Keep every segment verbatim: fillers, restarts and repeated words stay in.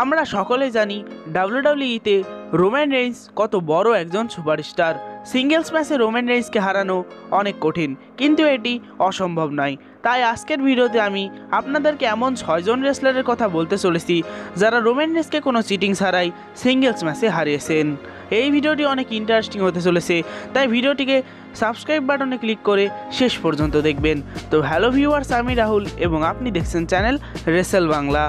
আমরা সকলে জানি ডাব্লিউডাব্লিউইতে রোমান রেইন্স কত বড় একজন সুপারস্টার। সিঙ্গেলস ম্যাচে রোমান রেইন্সকে হারানো অনেক কঠিন, কিন্তু এটি অসম্ভব নয়। তাই আজকের ভিডিওতে আমি আপনাদেরকে এমন ছয়জন রেসলারের কথা বলতে চলেছি যারা রোমান রেইন্সকে কোনো চিটিং ছাড়াই সিঙ্গেলস ম্যাচে হারিয়েছেন। এই ভিডিওটি অনেক ইন্টারেস্টিং হতে চলেছে, তাই ভিডিওটিকে সাবস্ক্রাইব বাটনে ক্লিক করে শেষ পর্যন্ত দেখবেন। তো হ্যালো ভিউয়ার্স, আমি রাহুল এবং আপনি দেখছেন চ্যানেল রেসেল বাংলা।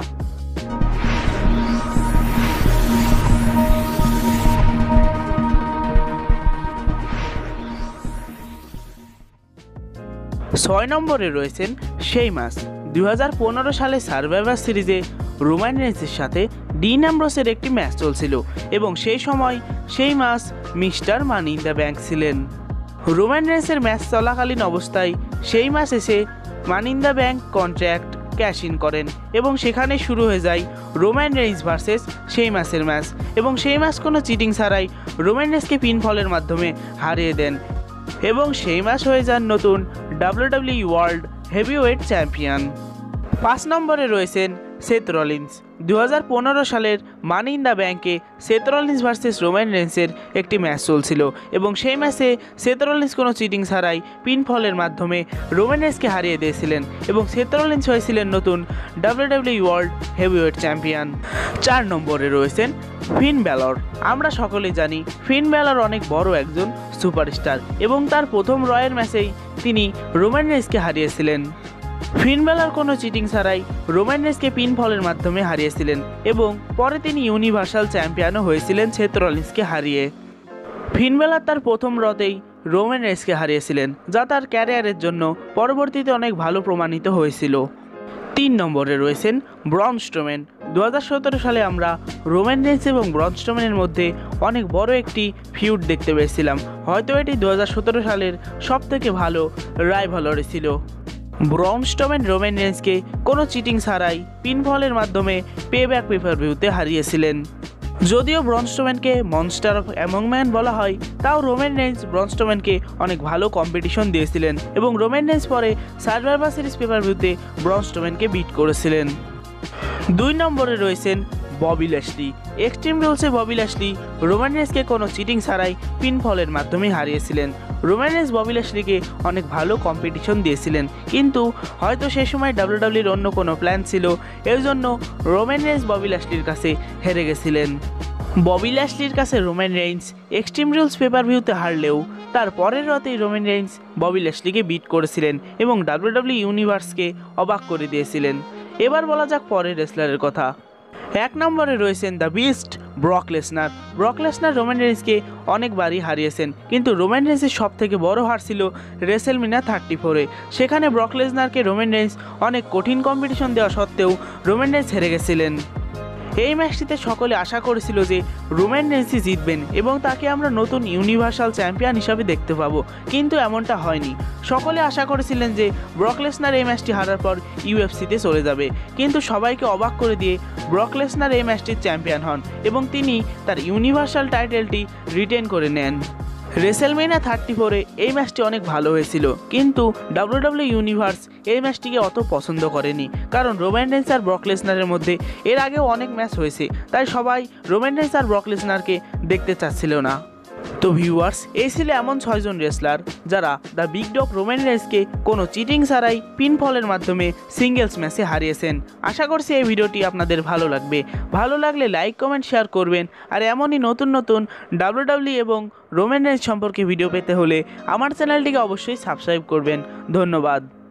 ছয় নম্বরে রয়েছেন সেই ম্যাচ দু হাজার পনেরো সালে সার্ভাইভার সিরিজে রোমান রেইন্সের সাথে ডিন অ্যামব্রোসের একটি ম্যাচ চলছিল এবং সেই সময় সেই match mister Money in the Bank ছিলেন। রোমান রেইন্সের ম্যাচ চলাকালীন অবস্থায় সেই ম্যাচ এসে Money in the Bank contract cash in করেন এবং সেখানে শুরু হয়ে যায় রোমান রেইন্স ভার্সেস সেই ম্যাচের ম্যাচ এবং সেই ম্যাচ কোনো চিটিং ছাড়াই রোমান রেইন্সকে পিনফলের মাধ্যমে হারিয়ে দেন এবং সেই ম্যাচ হয়ে যান নতুন ডাব্লিউডাব্লিউই ওয়ার্ল্ড হেভিওয়েট চ্যাম্পিয়ন। পাঁচ নম্বরে রয়েছেন সেথ রলিন্স। দু হাজার পনেরো সালের মানি ইন দ্য ব্যাংকে সেথ রলিন্স ভার্সেস রোমান রেইন্সের একটি ম্যাচ চলছিল এবং সেই ম্যাচে সেথ রলিন্স কোনো চিটিং ছাড়াই পিনফলের মাধ্যমে রোমান রেইন্সকে হারিয়ে দিয়েছিলেন এবং সেথ রলিন্স হয়েছিলেন নতুন ডাব্লিউডাব্লিউই ওয়ার্ল্ড হেভিওয়েট চ্যাম্পিয়ন। চার নম্বরে রয়েছেন ফিন ব্যালর। আমরা সকলে জানি ফিন ব্যালর অনেক বড় একজন সুপারস্টার এবং তার প্রথম রয়ের ম্যাচেই তিনি রোমান রেইন্সকে হারিয়েছিলেন। ফিন ব্যালর কোনো চিটিং ছাড়াই রোমান রেইন্সকে পিনফলের মাধ্যমে হারিয়েছিলেন এবং পরে তিনি ইউনিভার্সাল চ্যাম্পিয়নও হয়েছিলেন সেথ রলিন্সকে হারিয়ে। ফিন ব্যালর তার প্রথম রতেই রোমান রেইন্সকে হারিয়েছিলেন, যা তার ক্যারিয়ারের জন্য পরবর্তীতে অনেক ভালো প্রমাণিত হয়েছিল। তিন নম্বরে রয়েছেন ব্রন স্ট্রোম্যান। দু হাজার সতেরো সালে আমরা রোমান রেইন্স এবং ব্রন স্ট্রোম্যানের মধ্যে অনেক বড় একটি ফিউড দেখতে পেয়েছিলাম। হয়তো এটি দু হাজার সতেরো সালের সবথেকে ভালো রাইভালরি ছিল। ব্রন স্ট্রোম্যান রোমান রেইন্সকে কোনো চিটিং ছাড়াই পিনফলের মাধ্যমে পেব্যাক পেপারভিউতে হারিয়েছিলেন। যদিও ব্রন স্ট্রোম্যানকে মনস্টার অফ অ্যামংম্যান বলা হয়, তাও রোমান রেইন্স ব্রন স্ট্রোম্যানকে অনেক ভালো কম্পিটিশন দিয়েছিলেন এবং রোমান রেইন্স পরে সার্ভাইভার সিরিজ পেপারভিউতে ব্রন স্ট্রোম্যানকে বিট করেছিলেন। দুই নম্বরে রয়েছেন ববি ল্যাশলি। এক্সট্রিম রুলসে ববি ল্যাশলি রোমান রেইন্সকে কোনো চিটিং ছাড়াই পিনফলের মাধ্যমে হারিয়েছিলেন। রোমান রেইন্স ববি ল্যাশলিকে অনেক ভালো কম্পিটিশন দিয়েছিলেন, কিন্তু হয়তো সেই সময় ডাব্লিউডাব্লিউইর অন্য কোনো প্ল্যান ছিল, এর জন্য রোমান রেইন্স ববি ল্যাশলির কাছে হেরে গেছিলেন। ববি ল্যাশলির কাছে রোমান রেইন্স এক্সট্রিম রুলস পেপারভিউতে হারলেও তার পরের রাতেই রোমান রেইন্স ববি ল্যাশলিকে বিট করেছিলেন এবং ডাব্লিউডাব্লিউ ইউনিভার্সকে অবাক করে দিয়েছিলেন। এবার বলা যাক পরের রেসলারের কথা। এক নম্বরে রয়েছেন the Beast Brock Lesnar. Brock Lesnar Roman রেইন্সকে অনেকবারই হারিয়েছেন, কিন্তু রোমান রেইন্সের সবথেকে বড় হার ছিল রেসেলমিনা থার্টি ফোরে। সেখানে ব্রক লেসনারকে রোমান রেইন্স অনেক কঠিন কম্পিটিশন দেওয়া সত্ত্বেও রোমান রেইন্স হেরে গেছিলেন। এই ম্যাচটিতে সকলে আশা করেছিল যে রোমান রেইন্সই জিতবেন এবং তাকে আমরা নতুন ইউনিভার্সাল চ্যাম্পিয়ন হিসাবে দেখতে পাবো, কিন্তু এমনটা হয়নি। সকলে আশা করেছিলেন যে ব্রক লেসনার এই ম্যাচটি হারার পর ইউএফসিতে চলে যাবে, কিন্তু সবাইকে অবাক করে দিয়ে ব্রক লেসনার এই ম্যাচটির চ্যাম্পিয়ন হন এবং তিনি তার ইউনিভার্সাল টাইটেলটি রিটেন করে নেন। রেসেলমেনিয়া থার্টি ফোরে এই ম্যাচটি অনেক ভালো হয়েছিল, কিন্তু ডাব্লিউডাব্লিউ ইউনিভার্স এই ম্যাচটিকে অত পছন্দ করেনি, কারণ রোমান রেইন্স আর ব্রক লেসনারের মধ্যে এর আগেও অনেক ম্যাচ হয়েছে, তাই সবাই রোমান রেইন্স আর ব্রক লেসনারকে দেখতে চাচ্ছিল না। তো ভিউয়ার্স, এই ছিল এমন ছয়জন রেসলার যারা দ্য বিগ ডগ রোমান রেইন্সকে কোনো চিটিং ছাড়াই পিনফলের মাধ্যমে সিঙ্গেলস ম্যাচে হারিয়েছেন। আশা করছি এই ভিডিওটি আপনাদের ভালো লাগবে। ভালো লাগলে লাইক, কমেন্ট, শেয়ার করবেন। আর এমনই নতুন নতুন ডাব্লিউডাব্লিউ এবং রোমান রেইন্স সম্পর্কে ভিডিও পেতে হলে আমার চ্যানেলটিকে অবশ্যই সাবস্ক্রাইব করবেন। ধন্যবাদ।